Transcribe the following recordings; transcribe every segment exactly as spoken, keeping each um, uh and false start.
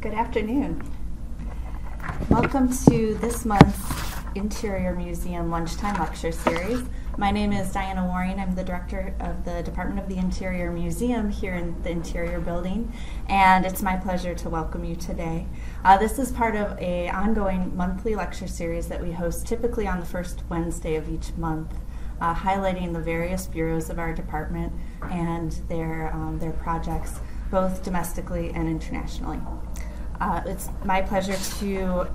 Good afternoon. Welcome to this month's Interior Museum Lunchtime Lecture Series. My name is Diana Waring. I'm the Director of the Department of the Interior Museum here in the Interior Building, and it's my pleasure to welcome you today. Uh, this is part of an ongoing monthly lecture series that we host typically on the first Wednesday of each month, uh, highlighting the various bureaus of our department and their, um, their projects, both domestically and internationally. Uh, it's my pleasure to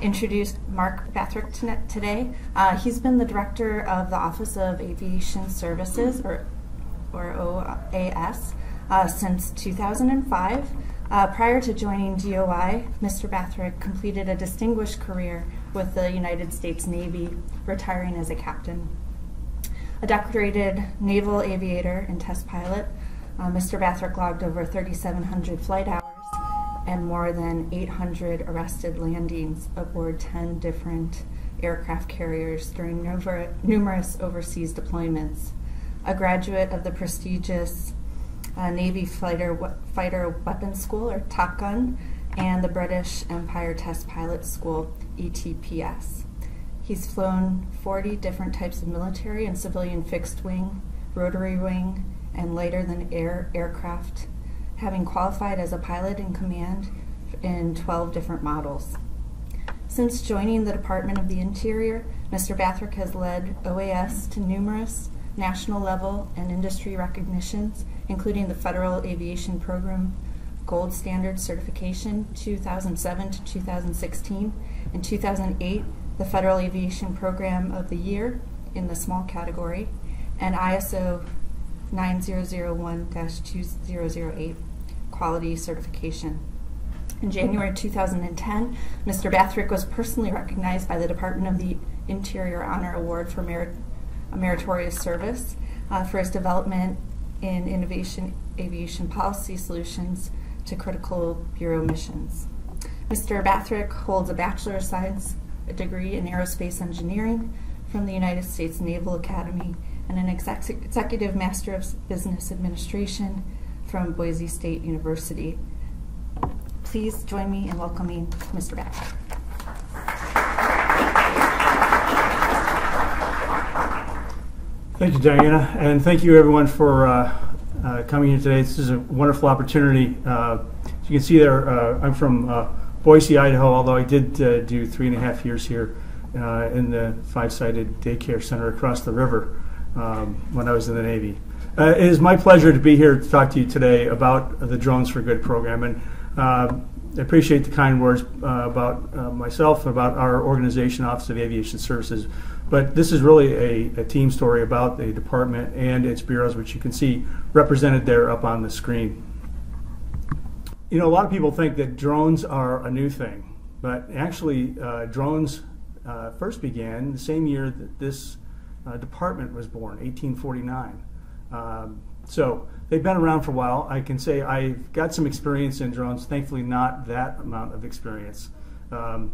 introduce Mark Bathrick today. Uh, he's been the director of the Office of Aviation Services, or, or O A S, uh, since two thousand five. Uh, prior to joining D O I, Mister Bathrick completed a distinguished career with the United States Navy, retiring as a captain. A decorated naval aviator and test pilot, uh, Mister Bathrick logged over three thousand seven hundred flight hours and more than eight hundred arrested landings aboard ten different aircraft carriers during numerous overseas deployments. A graduate of the prestigious uh, Navy Fighter, Fighter Weapons School, or Top Gun, and the British Empire Test Pilot School, E T P S. He's flown forty different types of military and civilian fixed wing, rotary wing, and lighter than air aircraft, having qualified as a pilot in command in twelve different models. Since joining the Department of the Interior, Mister Bathrick has led O A S to numerous national level and industry recognitions, including the Federal Aviation Program Gold Standard Certification two thousand seven to two thousand sixteen, and two thousand eight, the Federal Aviation Program of the Year in the small category, and I S O nine thousand one dash two thousand eight quality certification. In January two thousand ten, Mister Bathrick was personally recognized by the Department of the Interior Honor Award for Merit Meritorious Service uh, for his development in innovation aviation policy solutions to critical bureau missions. Mister Bathrick holds a Bachelor of Science degree in Aerospace Engineering from the United States Naval Academy and an exec Executive Master of Business Administration from Boise State University. Please join me in welcoming Mister Bathrick. Thank you, Diana, and thank you everyone for uh, uh, coming here today. This is a wonderful opportunity. Uh, as you can see there, uh, I'm from uh, Boise, Idaho, although I did uh, do three and a half years here uh, in the five-sided daycare center across the river Um, when I was in the Navy. Uh, it is my pleasure to be here to talk to you today about the Drones for Good program, and uh, I appreciate the kind words uh, about uh, myself, about our organization, Office of Aviation Services, but this is really a, a team story about the department and its bureaus, which you can see represented there up on the screen. You know, a lot of people think that drones are a new thing, but actually uh, drones uh, first began the same year that this Uh, department was born, eighteen forty-nine. Um, so they've been around for a while. I can say I've got some experience in drones, thankfully not that amount of experience. Um,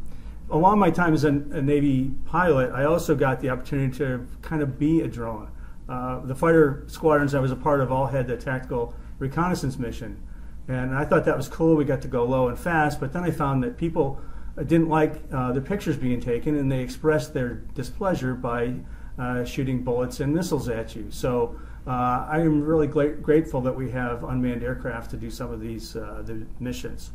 along my time as a, a Navy pilot, I also got the opportunity to kind of be a drone. Uh, the fighter squadrons I was a part of all had the tactical reconnaissance mission, and I thought that was cool. We got to go low and fast, but then I found that people didn't like uh, their pictures being taken, and they expressed their displeasure by Uh, shooting bullets and missiles at you. So uh, I am really grateful that we have unmanned aircraft to do some of these uh, the missions.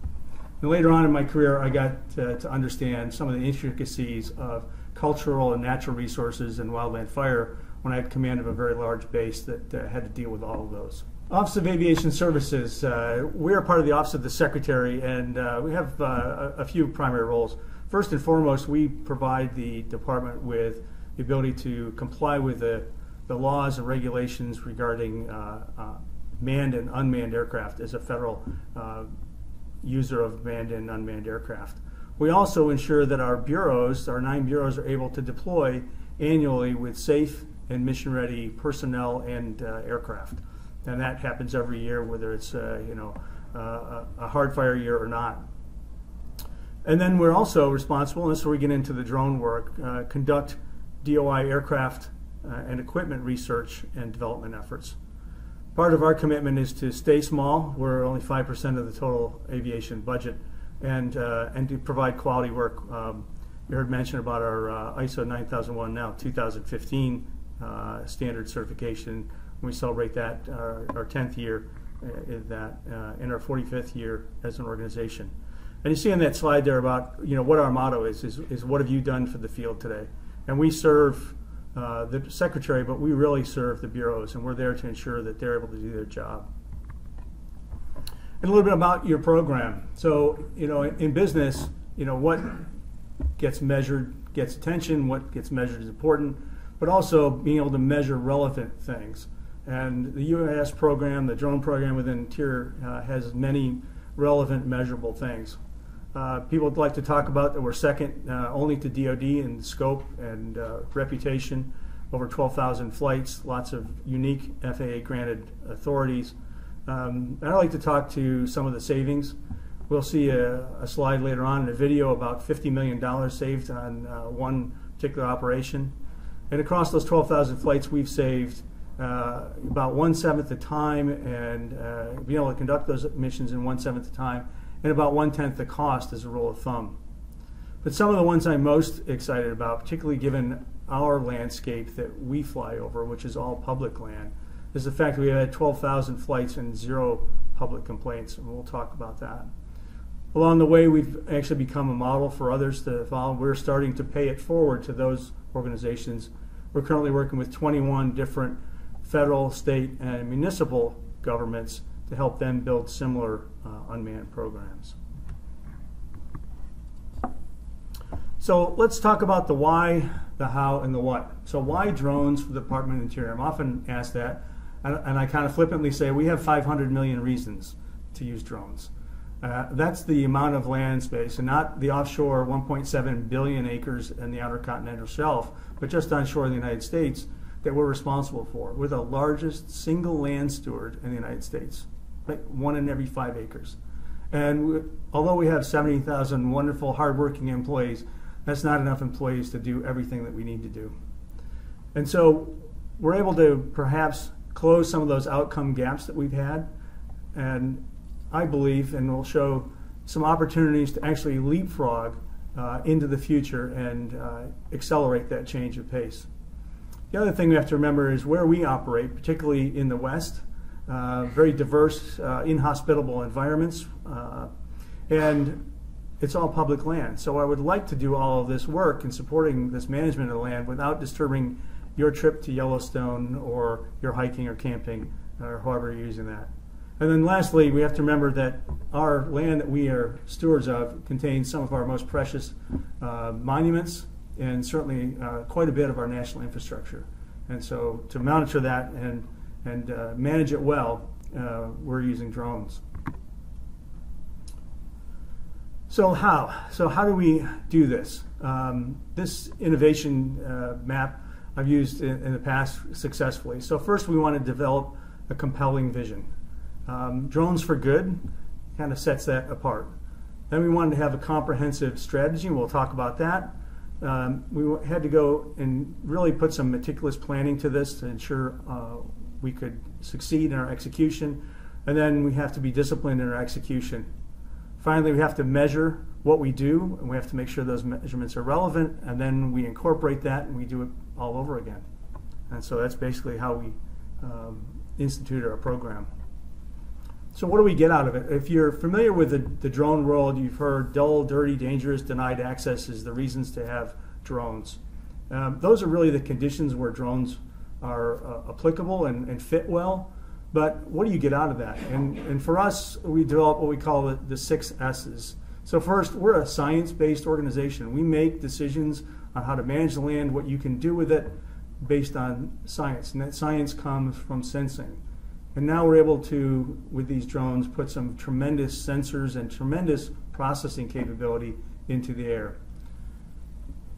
And later on in my career, I got uh, to understand some of the intricacies of cultural and natural resources and wildland fire when I had command of a very large base that uh, had to deal with all of those. Office of Aviation Services, uh, we're part of the Office of the Secretary, and uh, we have uh, a, a few primary roles. First and foremost, we provide the department with the ability to comply with the, the laws and regulations regarding uh, uh, manned and unmanned aircraft as a federal uh, user of manned and unmanned aircraft. We also ensure that our bureaus, our nine bureaus, are able to deploy annually with safe and mission-ready personnel and uh, aircraft. And that happens every year, whether it's uh, you know uh, a hard fire year or not. And then we're also responsible, and this is where we get into the drone work, uh, conduct D O I aircraft uh, and equipment research and development efforts. Part of our commitment is to stay small. We're only five percent of the total aviation budget, and uh, and to provide quality work. Um, you heard mention about our uh, I S O nine thousand one now two thousand fifteen uh, standard certification. We celebrate that our, our tenth year uh, that uh, in our forty-fifth year as an organization. And you see on that slide there about, you know, what our motto is, is, is what have you done for the field today? And we serve uh, the secretary, but we really serve the bureaus, and we're there to ensure that they're able to do their job. And a little bit about your program. So, you know, in, in business, you know, what gets measured gets attention, what gets measured is important, but also being able to measure relevant things. And the U A S program, the drone program within Interior uh, has many relevant, measurable things. Uh, people would like to talk about that we're second uh, only to D O D in scope and uh, reputation, over twelve thousand flights, lots of unique F A A granted authorities. Um, and I'd like to talk to some of the savings. We'll see a, a slide later on in a video about fifty million dollars saved on uh, one particular operation. And across those twelve thousand flights, we've saved uh, about one-seventh the time, and uh, being able to conduct those missions in one-seventh the time, and about one-tenth the cost as a rule of thumb. But some of the ones I'm most excited about, particularly given our landscape that we fly over, which is all public land, is the fact that we had twelve thousand flights and zero public complaints, and we'll talk about that. Along the way, we've actually become a model for others to follow. We're starting to pay it forward to those organizations. We're currently working with twenty-one different federal, state, and municipal governments to help them build similar uh, unmanned programs. So let's talk about the why, the how, and the what. So why drones for the Department of Interior? I'm often asked that, and, and I kind of flippantly say we have five hundred million reasons to use drones. Uh, that's the amount of land space, and not the offshore one point seven billion acres in the outer continental shelf, but just onshore in the United States that we're responsible for. We're the largest single land steward in the United States, like one in every five acres. And we, although we have seventy thousand wonderful, hardworking employees, that's not enough employees to do everything that we need to do. And so we're able to perhaps close some of those outcome gaps that we've had, and I believe, and we'll show some opportunities to actually leapfrog uh, into the future and uh, accelerate that change of pace. The other thing we have to remember is where we operate, particularly in the West, uh, very diverse, uh, inhospitable environments, uh, and it's all public land. So I would like to do all of this work in supporting this management of the land without disturbing your trip to Yellowstone or your hiking or camping or however you're using that. And then lastly, we have to remember that our land that we are stewards of contains some of our most precious uh, monuments and certainly uh, quite a bit of our national infrastructure. And so to monitor that and, and uh, manage it well, uh, we're using drones. So how? So how do we do this? Um, this innovation uh, map I've used in, in the past successfully. So first we want to develop a compelling vision. Um, Drones for Good kind of sets that apart. Then we wanted to have a comprehensive strategy. We'll talk about that. Um, we had to go and really put some meticulous planning to this to ensure uh, we could succeed in our execution. And then we have to be disciplined in our execution. Finally, we have to measure what we do, and we have to make sure those measurements are relevant, and then we incorporate that and we do it all over again. And so that's basically how we um, institute our program. So what do we get out of it? If you're familiar with the, the drone world, you've heard dull, dirty, dangerous, denied access is the reasons to have drones. Um, those are really the conditions where drones are uh, applicable and, and fit well. But what do you get out of that? And, and for us, we develop what we call the, the six S's. So first, we're a science-based organization. We make decisions on how to manage the land, what you can do with it, based on science. And that science comes from sensing. And now we're able to, with these drones, put some tremendous sensors and tremendous processing capability into the air.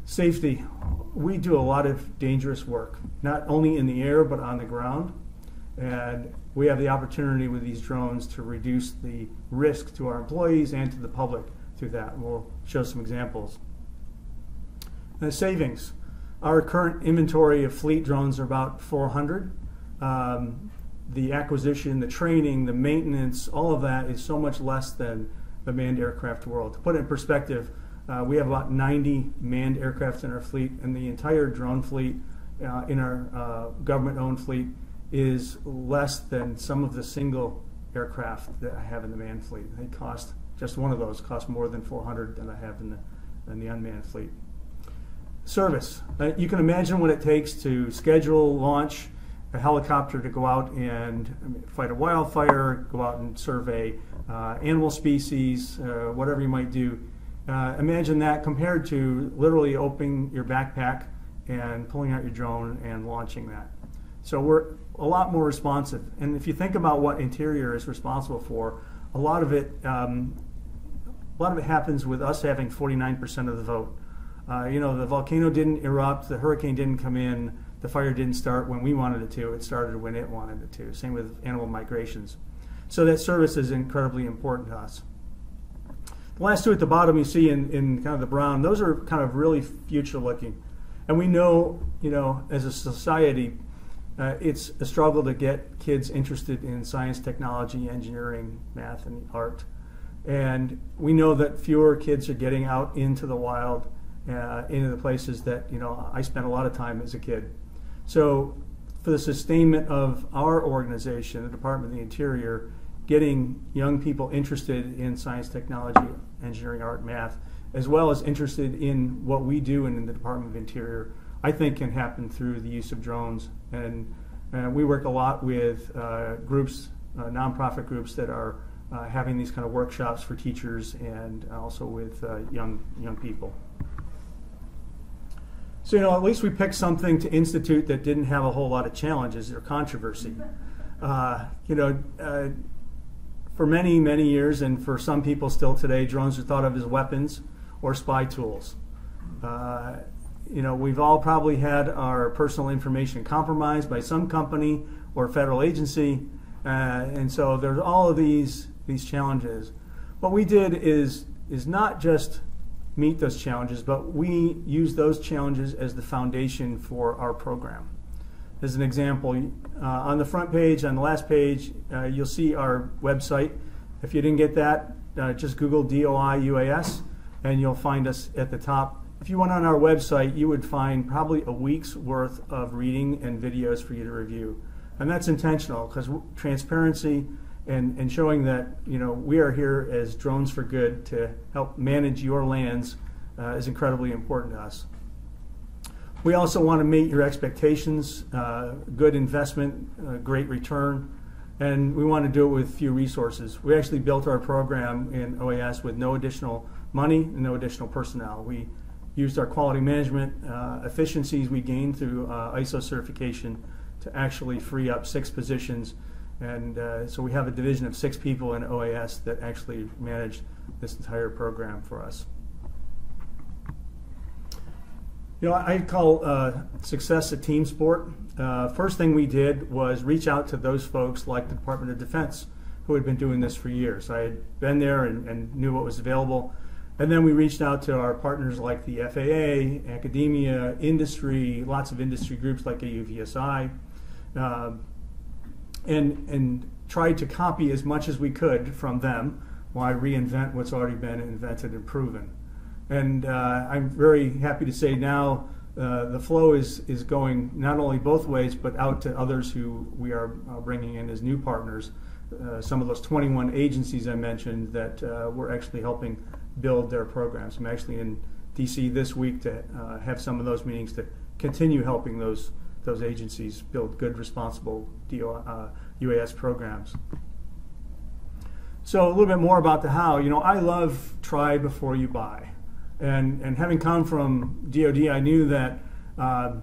Safety. We do a lot of dangerous work, not only in the air, but on the ground. And we have the opportunity with these drones to reduce the risk to our employees and to the public through that. And we'll show some examples. The savings. Our current inventory of fleet drones are about four hundred. Um, the acquisition, the training, the maintenance, all of that is so much less than the manned aircraft world. To put it in perspective, uh, we have about ninety manned aircraft in our fleet, and the entire drone fleet uh, in our uh, government-owned fleet is less than some of the single aircraft that I have in the manned fleet. They cost, just one of those costs more than four hundred than I have in the, in the unmanned fleet. Service. Uh, you can imagine what it takes to schedule, launch a helicopter to go out and fight a wildfire, go out and survey uh, animal species, uh, whatever you might do. Uh, imagine that compared to literally opening your backpack and pulling out your drone and launching that. So we're a lot more responsive. And if you think about what Interior is responsible for, a lot of it, um, a lot of it happens with us having forty-nine percent of the vote. Uh, you know, the volcano didn't erupt, the hurricane didn't come in, the fire didn't start when we wanted it to, it started when it wanted it to. Same with animal migrations. So that service is incredibly important to us. The last two at the bottom you see in, in kind of the brown, those are kind of really future looking. And we know, you know, as a society, uh, it's a struggle to get kids interested in science, technology, engineering, math, and art. And we know that fewer kids are getting out into the wild, uh, into the places that, you know, I spent a lot of time as a kid. So for the sustainment of our organization, the Department of the Interior, getting young people interested in science, technology, engineering, art, math, as well as interested in what we do in the Department of Interior, I think can happen through the use of drones. And uh, we work a lot with uh, groups, uh, nonprofit groups that are uh, having these kind of workshops for teachers and also with uh, young, young people. So, you know, at least we picked something to institute that didn't have a whole lot of challenges or controversy. Uh, you know, uh, for many, many years, and for some people still today, drones are thought of as weapons or spy tools. Uh, you know, we've all probably had our personal information compromised by some company or federal agency, uh, and so there's all of these, these challenges. What we did is, is not just meet those challenges, but we use those challenges as the foundation for our program. As an example, uh, on the front page, on the last page, uh, you'll see our website. If you didn't get that, uh, just Google D O I U A S and you'll find us at the top. If you went on our website, you would find probably a week's worth of reading and videos for you to review. And that's intentional, because transparency And, and showing that, you know, we are here as Drones for Good to help manage your lands uh, is incredibly important to us. We also want to meet your expectations, uh, good investment, uh, great return, and we want to do it with few resources. We actually built our program in O A S with no additional money and no additional personnel. We used our quality management uh, efficiencies we gained through uh, I S O certification to actually free up six positions. And uh, so we have a division of six people in O A S that actually manage this entire program for us. You know, I call uh, success a team sport. Uh, first thing we did was reach out to those folks like the Department of Defense who had been doing this for years. I had been there and, and knew what was available. And then we reached out to our partners like the F A A, academia, industry, lots of industry groups like A U V S I. Uh, And, and tried to copy as much as we could from them. Why reinvent what's already been invented and proven? And uh, I'm very happy to say now uh, the flow is, is going not only both ways, but out to others who we are uh, bringing in as new partners. Uh, some of those twenty-one agencies I mentioned that uh, we're actually helping build their programs. I'm actually in D C this week to uh, have some of those meetings to continue helping those those agencies build good, responsible D O, uh, U A S programs. So a little bit more about the how. You know, I love try before you buy. And, and having come from D O D, I knew that uh,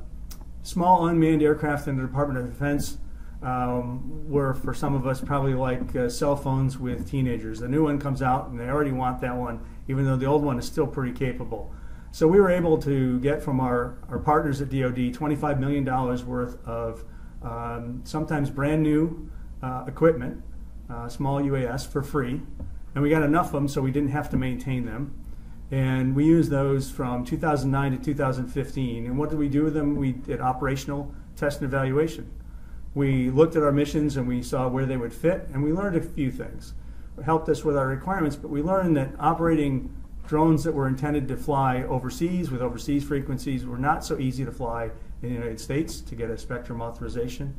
small unmanned aircraft in the Department of Defense um, were, for some of us, probably like uh, cell phones with teenagers. The new one comes out and they already want that one, even though the old one is still pretty capable. So we were able to get from our, our partners at D O D twenty-five million dollars worth of um, sometimes brand new uh, equipment, uh, small U A S for free, and we got enough of them so we didn't have to maintain them. And we used those from two thousand nine to two thousand fifteen. And what did we do with them? We did operational test and evaluation. We looked at our missions and we saw where they would fit, and we learned a few things. helped us with our requirements, but we learned that operating drones that were intended to fly overseas with overseas frequencies were not so easy to fly in the United States to get a spectrum authorization.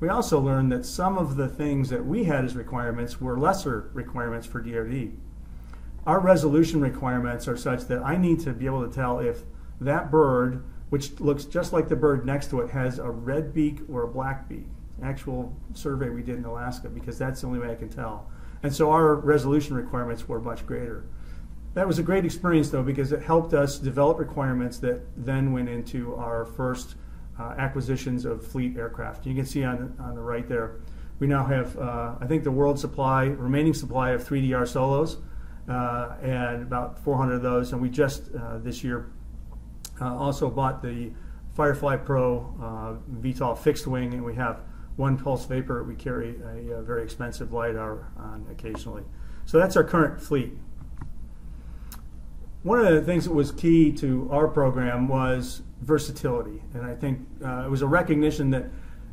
We also learned that some of the things that we had as requirements were lesser requirements for D O D. Our resolution requirements are such that I need to be able to tell if that bird, which looks just like the bird next to it, has a red beak or a black beak. Actual survey we did in Alaska, because that's the only way I can tell. And so our resolution requirements were much greater. That was a great experience, though, because it helped us develop requirements that then went into our first uh, acquisitions of fleet aircraft. You can see on, on the right there, we now have, uh, I think, the world supply, remaining supply of three D R solos, uh, and about four hundred of those. And we just, uh, this year, uh, also bought the Firefly Pro uh, V TOL fixed wing, and we have one pulse vapor. We carry a, a very expensive LiDAR on occasionally. So that's our current fleet. One of the things that was key to our program was versatility, and I think uh, it was a recognition that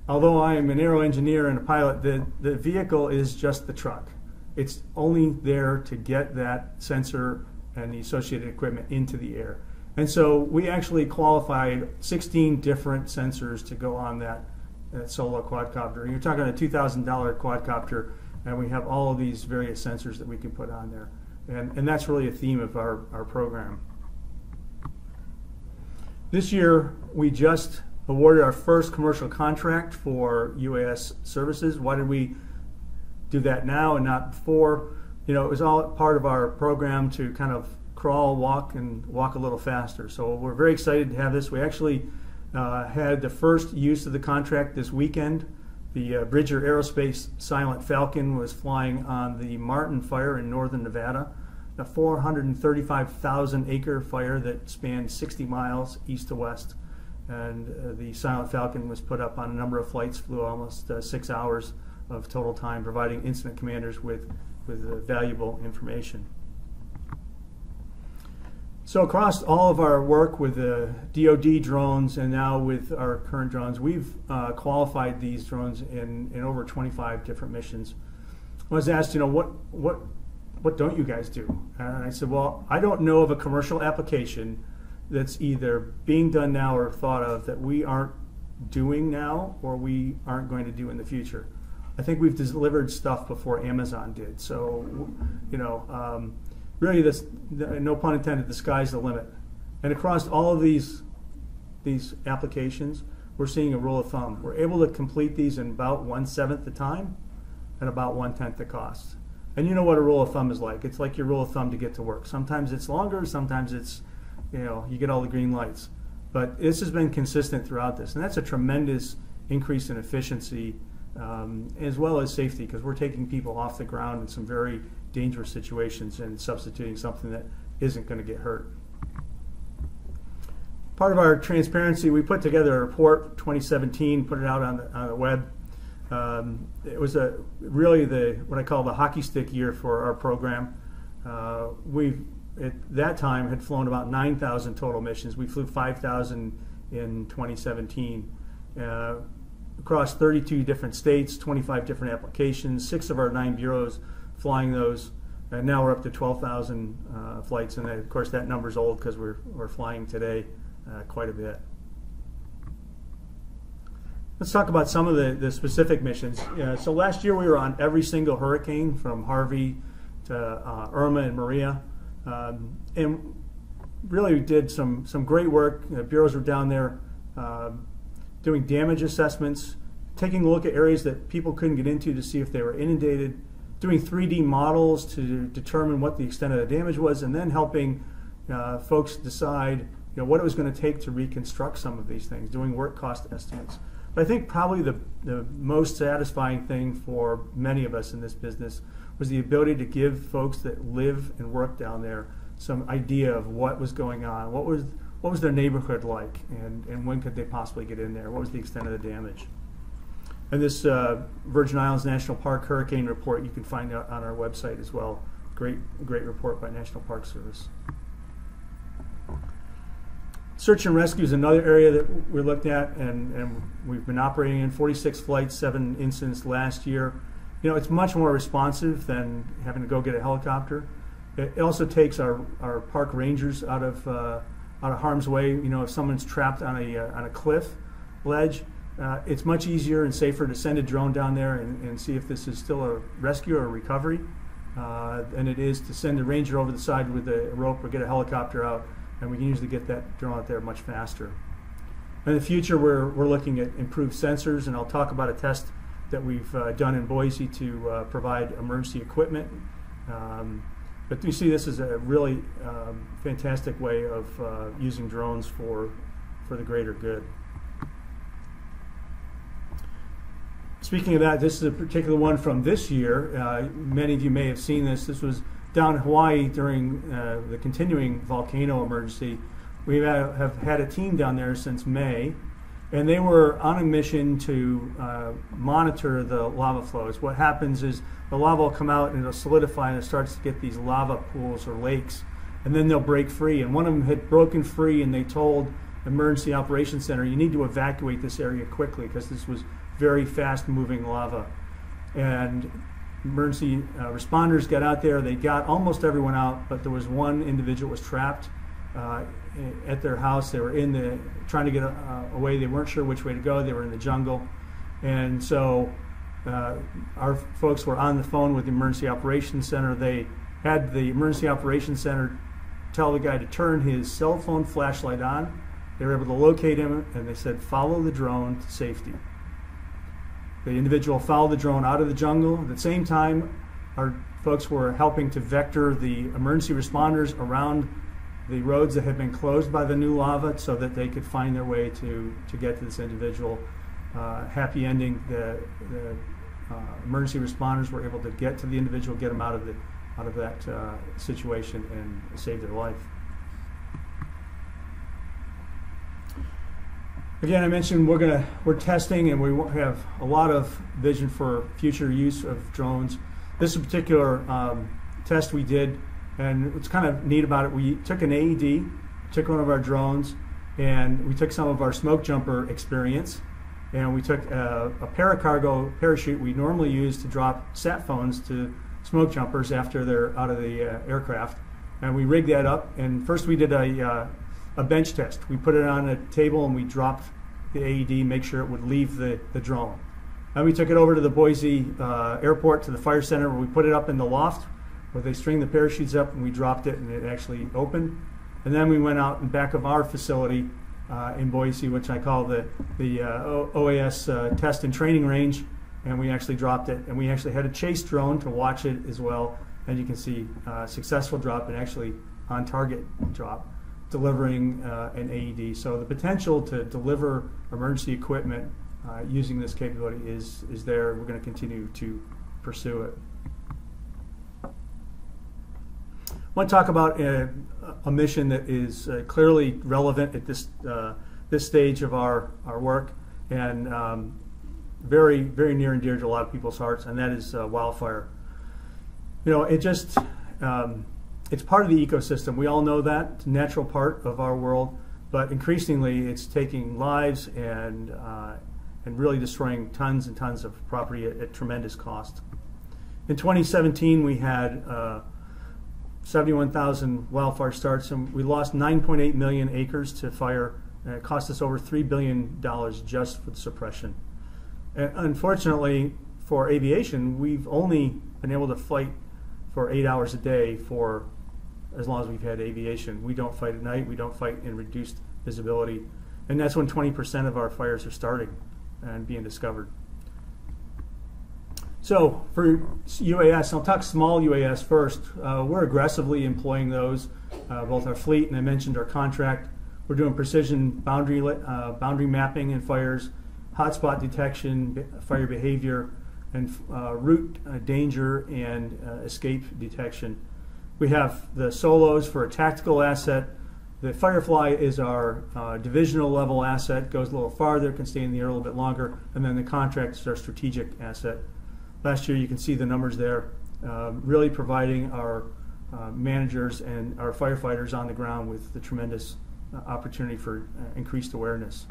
although I am an aero engineer and a pilot, the, the vehicle is just the truck. It's only there to get that sensor and the associated equipment into the air. And so we actually qualified sixteen different sensors to go on that, that solo quadcopter. And you're talking a two thousand dollar quadcopter, and we have all of these various sensors that we can put on there. And, and that's really a theme of our, our program. This year, we just awarded our first commercial contract for U A S services. Why did we do that now and not before? You know, it was all part of our program to kind of crawl, walk, and walk a little faster. So we're very excited to have this. We actually uh, had the first use of the contract this weekend. The uh, Bridger Aerospace Silent Falcon was flying on the Martin Fire in northern Nevada, a four hundred thirty-five thousand acre fire that spanned sixty miles east to west. And uh, the Silent Falcon was put up on a number of flights, flew almost uh, six hours of total time, providing incident commanders with, with uh, valuable information. So across all of our work with the D O D drones and now with our current drones, we've uh, qualified these drones in, in over twenty-five different missions. I was asked, you know, what, what, what don't you guys do? And I said, well, I don't know of a commercial application that's either being done now or thought of that we aren't doing now or we aren't going to do in the future. I think we've delivered stuff before Amazon did. So, you know, um, really, this, no pun intended, the sky's the limit. And across all of these, these applications, we're seeing a rule of thumb. We're able to complete these in about one-seventh the time and about one-tenth the cost. And you know what a rule of thumb is like. It's like your rule of thumb to get to work. Sometimes it's longer, sometimes it's, you know, you get all the green lights. But this has been consistent throughout this. And that's a tremendous increase in efficiency um, as well as safety, because we're taking people off the ground in some very dangerous situations and substituting something that isn't going to get hurt. Part of our transparency, we put together a report twenty seventeen, put it out on the, on the web. Um, it was a really the what I call the hockey stick year for our program. Uh, we at that time had flown about nine thousand total missions. We flew five thousand in twenty seventeen. Uh, across thirty-two different states, twenty-five different applications, six of our nine bureaus flying those, and now we're up to twelve thousand uh, flights, and that, of course that number's old because we're, we're flying today uh, quite a bit. Let's talk about some of the, the specific missions. Yeah, so last year we were on every single hurricane from Harvey to uh, Irma and Maria, um, and really did some, some great work. The bureaus were down there uh, doing damage assessments, taking a look at areas that people couldn't get into to see if they were inundated, doing three D models to determine what the extent of the damage was, and then helping uh, folks decide, you know, what it was going to take to reconstruct some of these things, doing work cost estimates. But I think probably the, the most satisfying thing for many of us in this business was the ability to give folks that live and work down there some idea of what was going on, what was, what was their neighborhood like, and, and when could they possibly get in there, what was the extent of the damage. And this uh, Virgin Islands National Park hurricane report you can find out on our website as well. Great, great report by National Park Service. Search and rescue is another area that we looked at, and, and we've been operating in forty-six flights, seven incidents last year. you know, it's much more responsive than having to go get a helicopter. It also takes our, our park rangers out of uh, out of harm's way. You know, if someone's trapped on a uh, on a cliff ledge, uh, it's much easier and safer to send a drone down there and, and see if this is still a rescue or a recovery uh, than it is to send a ranger over the side with a rope or get a helicopter out. And we can usually get that drone out there much faster. In the future, we're we're looking at improved sensors, and I'll talk about a test that we've uh, done in Boise to uh, provide emergency equipment. Um, But we see this as a really um, fantastic way of uh, using drones for, for the greater good. Speaking of that, this is a particular one from this year. Uh, many of you may have seen this. This was down in Hawaii during uh, the continuing volcano emergency. We have had a team down there since May, and they were on a mission to uh, monitor the lava flows. What happens is the lava will come out and it'll solidify and it starts to get these lava pools or lakes, and then they'll break free. And one of them had broken free, and they told Emergency Operations Center, you need to evacuate this area quickly because this was very fast moving lava. And emergency uh, responders got out there. They got almost everyone out, but there was one individual was trapped uh, at their house. They were in the trying to get uh, away. They weren't sure which way to go. They were in the jungle, and so uh, our folks were on the phone with the Emergency Operations Center. They had the Emergency Operations Center tell the guy to turn his cell phone flashlight on. They were able to locate him, and they said, follow the drone to safety. The individual followed the drone out of the jungle. At the same time, our folks were helping to vector the emergency responders around the roads that had been closed by the new lava so that they could find their way to, to get to this individual. Uh, happy ending, the, the uh, emergency responders were able to get to the individual, get them out of, the, out of that uh, situation and save their life. Again, I mentioned we're, gonna, we're testing, and we have a lot of vision for future use of drones. This is a particular um, test we did. And what's kind of neat about it, we took an A E D, took one of our drones, and we took some of our smoke jumper experience, and we took a, a paracargo parachute we normally use to drop sat phones to smoke jumpers after they're out of the uh, aircraft, and we rigged that up. And first we did a, uh, a bench test. We put it on a table and we dropped the A E D, make sure it would leave the, the drone. Then we took it over to the Boise uh, airport, to the fire center, where we put it up in the loft, where they string the parachutes up, and we dropped it and it actually opened. And then we went out in back of our facility uh, in Boise, which I call the, the uh, O A S uh, test and training range, and we actually dropped it. And we actually had a chase drone to watch it as well. And you can see uh, successful drop and actually on target drop, delivering uh, an A E D. So the potential to deliver emergency equipment uh, using this capability is, is there. We're going to continue to pursue it. I want to talk about a, a mission that is uh, clearly relevant at this uh, this stage of our our work, and um, very very near and dear to a lot of people's hearts, and that is uh, wildfire. You know, it just um, it's part of the ecosystem. We all know that it's a natural part of our world, but increasingly it's taking lives and uh, and really destroying tons and tons of property at, at tremendous cost. In twenty seventeen, we had Uh, seventy-one thousand wildfire starts, and we lost nine point eight million acres to fire, and it cost us over three billion dollars just for the suppression. And unfortunately, for aviation, we've only been able to fight for eight hours a day for as long as we've had aviation. We don't fight at night, we don't fight in reduced visibility, and that's when twenty percent of our fires are starting and being discovered. So for U A S, I'll talk small U A S first. Uh, we're aggressively employing those, uh, both our fleet and I mentioned our contract. We're doing precision boundary, uh, boundary mapping and fires, hotspot detection, fire behavior, and uh, route uh, danger and uh, escape detection. We have the solos for a tactical asset. The Firefly is our uh, divisional level asset, goes a little farther, can stay in the air a little bit longer, and then the contract is our strategic asset. Last year, you can see the numbers there, uh, really providing our uh, managers and our firefighters on the ground with the tremendous uh, opportunity for uh, increased awareness.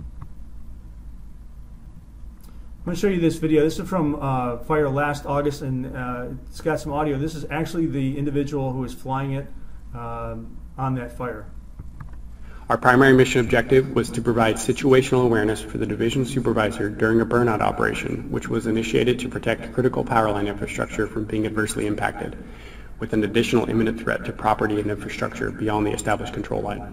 going to show you this video. This is from uh, Fire last August, and uh, it's got some audio. This is actually the individual who was flying it uh, on that fire. Our primary mission objective was to provide situational awareness for the division supervisor during a burnout operation, which was initiated to protect critical power line infrastructure from being adversely impacted, with an additional imminent threat to property and infrastructure beyond the established control line.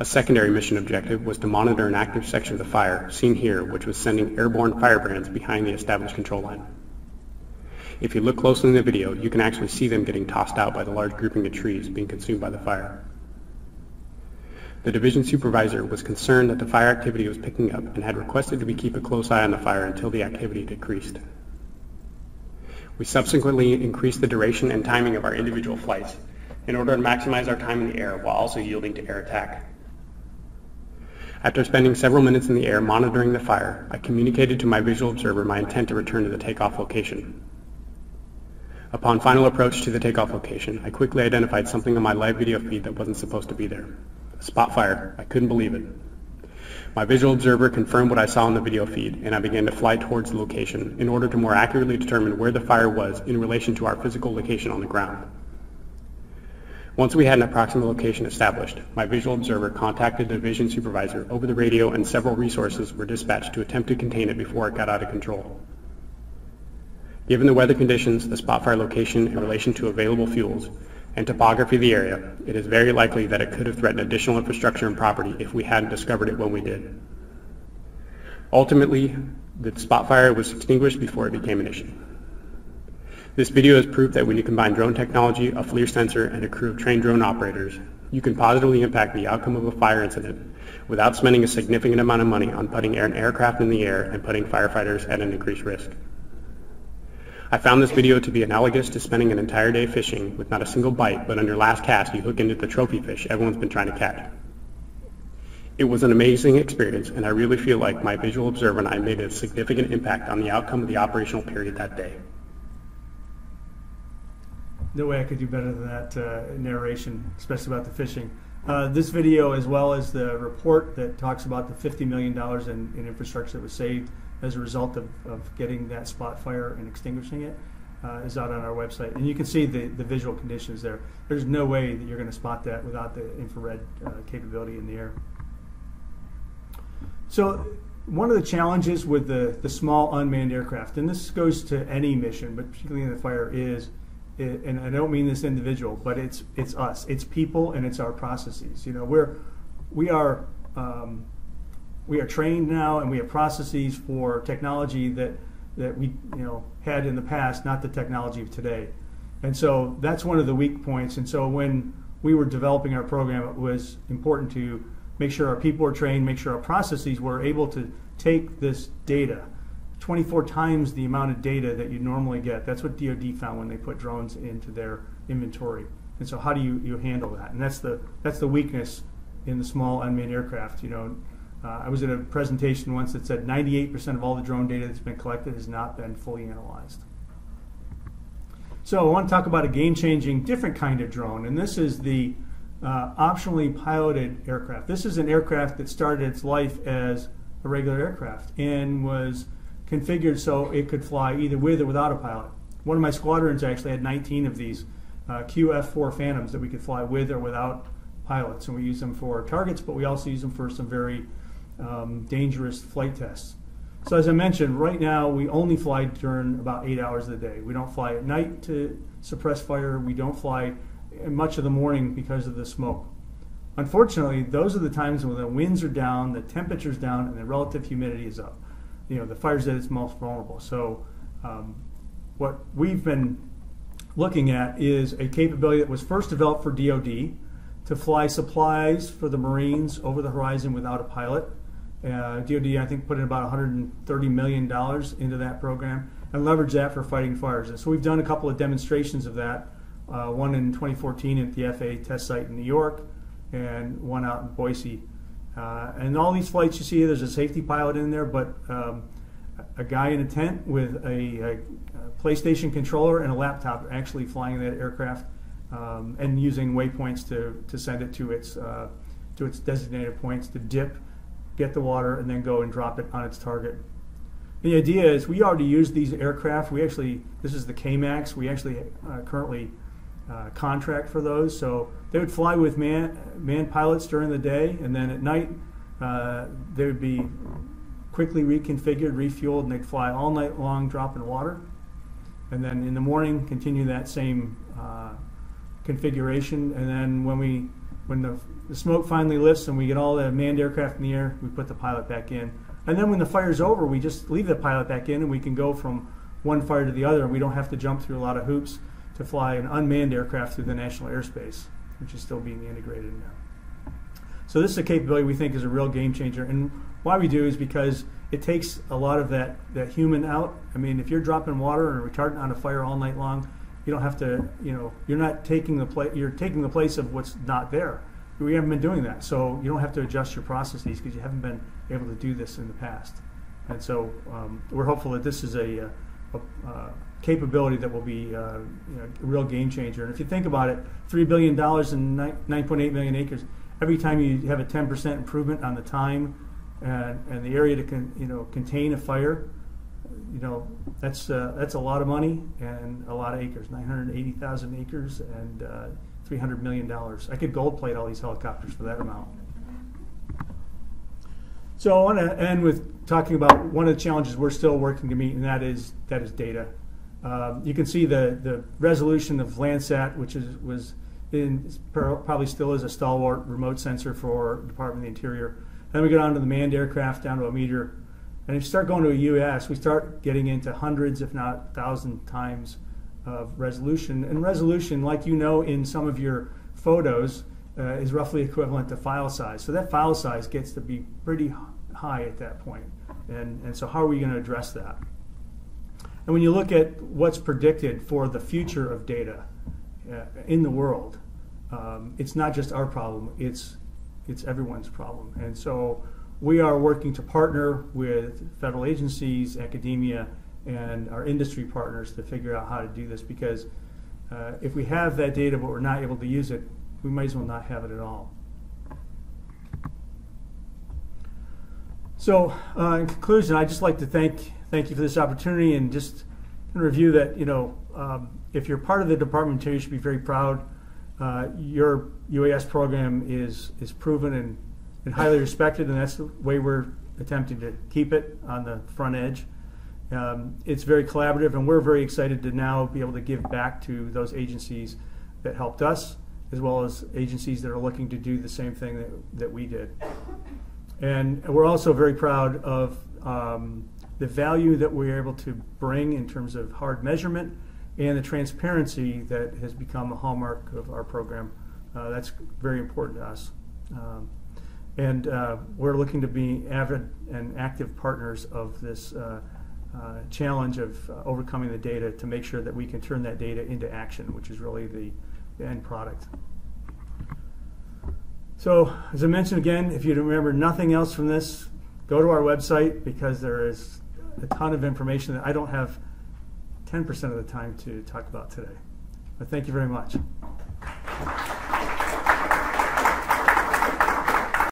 A secondary mission objective was to monitor an active section of the fire, seen here, which was sending airborne firebrands behind the established control line. If you look closely in the video, you can actually see them getting tossed out by the large grouping of trees being consumed by the fire. The division supervisor was concerned that the fire activity was picking up and had requested that we keep a close eye on the fire until the activity decreased. We subsequently increased the duration and timing of our individual flights in order to maximize our time in the air while also yielding to air attack. After spending several minutes in the air monitoring the fire, I communicated to my visual observer my intent to return to the takeoff location. Upon final approach to the takeoff location, I quickly identified something on my live video feed that wasn't supposed to be there. A spot fire. I couldn't believe it. My visual observer confirmed what I saw on the video feed, and I began to fly towards the location in order to more accurately determine where the fire was in relation to our physical location on the ground. Once we had an approximate location established, my visual observer contacted the division supervisor over the radio, and several resources were dispatched to attempt to contain it before it got out of control. Given the weather conditions, the spot fire location in relation to available fuels, and topography of the area, it is very likely that it could have threatened additional infrastructure and property if we hadn't discovered it when we did. Ultimately, the spot fire was extinguished before it became an issue. This video has proved that when you combine drone technology, a FLIR sensor, and a crew of trained drone operators, you can positively impact the outcome of a fire incident without spending a significant amount of money on putting an aircraft in the air and putting firefighters at an increased risk. I found this video to be analogous to spending an entire day fishing with not a single bite, but on your last cast you hook into the trophy fish everyone's been trying to catch. It was an amazing experience, and I really feel like my visual observer and I made a significant impact on the outcome of the operational period that day. No way I could do better than that uh, narration, especially about the fishing. Uh, this video, as well as the report that talks about the fifty million dollars in, in infrastructure that was saved as a result of, of getting that spot fire and extinguishing it, uh, is out on our website. And you can see the, the visual conditions there. There's no way that you're going to spot that without the infrared uh, capability in the air. So one of the challenges with the, the small unmanned aircraft, and this goes to any mission, but particularly in the fire, is It, and I don't mean this individual, but it's it's us, it's people, and it's our processes. You know, we're we are um, we are trained now, and we have processes for technology that that we you know had in the past, not the technology of today. And so that's one of the weak points. And so when we were developing our program, it was important to make sure our people were trained, make sure our processes were able to take this data. twenty-four times the amount of data that you normally get. That's what D O D found when they put drones into their inventory. And so how do you, you handle that? And that's the, that's the weakness in the small unmanned aircraft. You know, uh, I was at a presentation once that said ninety-eight percent of all the drone data that's been collected has not been fully analyzed. So I want to talk about a game-changing different kind of drone, and this is the uh, optionally piloted aircraft. This is an aircraft that started its life as a regular aircraft and was configured so it could fly either with or without a pilot. One of my squadrons actually had nineteen of these uh, Q F four Phantoms that we could fly with or without pilots, and we use them for targets, but we also use them for some very um, dangerous flight tests. So as I mentioned, right now we only fly during about eight hours of the day. We don't fly at night to suppress fire. We don't fly much of the morning because of the smoke. Unfortunately, those are the times when the winds are down, the temperature's down, and the relative humidity is up. You know, the fire's at its most vulnerable. So um, what we've been looking at is a capability that was first developed for D O D to fly supplies for the Marines over the horizon without a pilot. Uh, D O D, I think, put in about one hundred thirty million dollars into that program and leveraged that for fighting fires. And so we've done a couple of demonstrations of that, uh, one in twenty fourteen at the F A A test site in New York and one out in Boise. Uh, and all these flights you see, there's a safety pilot in there, but um, a guy in a tent with a, a PlayStation controller and a laptop actually flying that aircraft um, and using waypoints to, to send it to its, uh, to its designated points to dip, get the water, and then go and drop it on its target. The idea is we already use these aircraft. We actually, this is the K max. We actually uh, currently uh, contract for those. So they would fly with man, man pilots during the day, and then at night uh, they would be quickly reconfigured, refueled, and they'd fly all night long, dropping water. And then in the morning, continue that same uh, configuration. And then when we, when the, the smoke finally lifts and we get all the manned aircraft in the air, we put the pilot back in. And then when the fire's over, we just leave the pilot back in, and we can go from one fire to the other, and we don't have to jump through a lot of hoops to fly an unmanned aircraft through the national airspace, which is still being integrated now. So this is a capability we think is a real game changer. And why we do is because it takes a lot of that, that human out. I mean, if you're dropping water or retardant on a fire all night long, you don't have to, you know, you're not taking the place, you're taking the place of what's not there. We haven't been doing that, so you don't have to adjust your processes because you haven't been able to do this in the past. And so um, we're hopeful that this is a, a, a capability that will be uh, you know, a real game changer. And if you think about it, three billion dollars and nine point eight million acres, every time you have a ten percent improvement on the time and, and the area to con, you know, contain a fire, you know, that's, uh, that's a lot of money and a lot of acres, nine hundred eighty thousand acres and uh, three hundred million dollars. I could gold plate all these helicopters for that amount. So I want to end with talking about one of the challenges we're still working to meet, and that is, that is data. Uh, you can see the, the resolution of Landsat, which is, was in, probably still is a stalwart remote sensor for Department of the Interior. Then we go down to the manned aircraft, down to a meter. And if you start going to a U A S, we start getting into hundreds, if not thousand times of resolution. And resolution, like you know in some of your photos, uh, is roughly equivalent to file size. So that file size gets to be pretty high at that point. And, and so how are we going to address that? And when you look at what's predicted for the future of data uh, in the world, um, it's not just our problem, it's, it's everyone's problem. And so we are working to partner with federal agencies, academia, and our industry partners to figure out how to do this, because uh, if we have that data but we're not able to use it, we might as well not have it at all. So uh, in conclusion, I'd just like to thank thank you for this opportunity, and just review that, you know, um, if you're part of the Department of Interior, you should be very proud. Uh, your U A S program is, is proven and, and highly respected, and that's the way we're attempting to keep it on the front edge. Um, it's very collaborative, and we're very excited to now be able to give back to those agencies that helped us, as well as agencies that are looking to do the same thing that, that we did. And we're also very proud of um, the value that we're able to bring in terms of hard measurement and the transparency that has become a hallmark of our program. Uh, that's very important to us. Um, and uh, we're looking to be avid and active partners of this uh, Uh, challenge of uh, overcoming the data to make sure that we can turn that data into action, which is really the, the end product. So, as I mentioned again, if you remember nothing else from this, go to our website, because there is a ton of information that I don't have ten percent of the time to talk about today. But thank you very much.